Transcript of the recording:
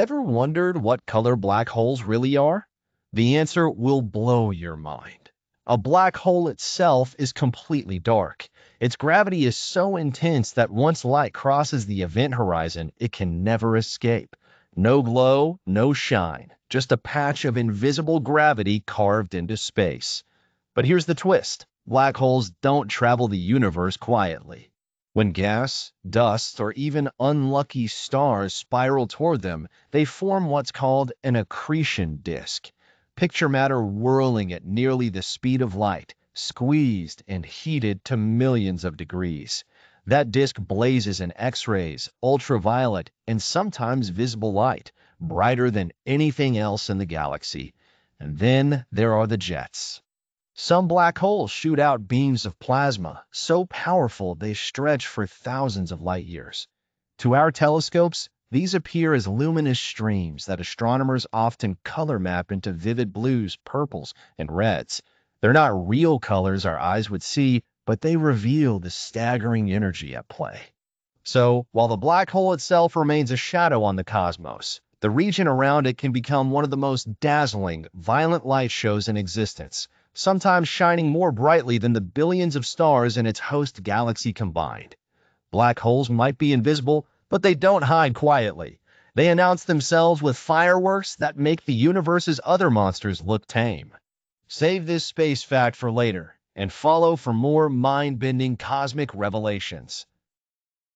Ever wondered what color black holes really are? The answer will blow your mind. A black hole itself is completely dark. Its gravity is so intense that once light crosses the event horizon, it can never escape. No glow, no shine, just a patch of invisible gravity carved into space. But here's the twist. Black holes don't travel the universe quietly. When gas, dust, or even unlucky stars spiral toward them, they form what's called an accretion disk. Picture matter whirling at nearly the speed of light, squeezed and heated to millions of degrees. That disk blazes in X-rays, ultraviolet, and sometimes visible light, brighter than anything else in the galaxy. And then there are the jets. Some black holes shoot out beams of plasma so powerful they stretch for thousands of light years. To our telescopes, these appear as luminous streams that astronomers often color map into vivid blues, purples, and reds. They're not real colors our eyes would see, but they reveal the staggering energy at play. So, while the black hole itself remains a shadow on the cosmos, the region around it can become one of the most dazzling, violent light shows in existence, sometimes shining more brightly than the billions of stars in its host galaxy combined. Black holes might be invisible, but they don't hide quietly. They announce themselves with fireworks that make the universe's other monsters look tame. Save this space fact for later, and follow for more mind-bending cosmic revelations.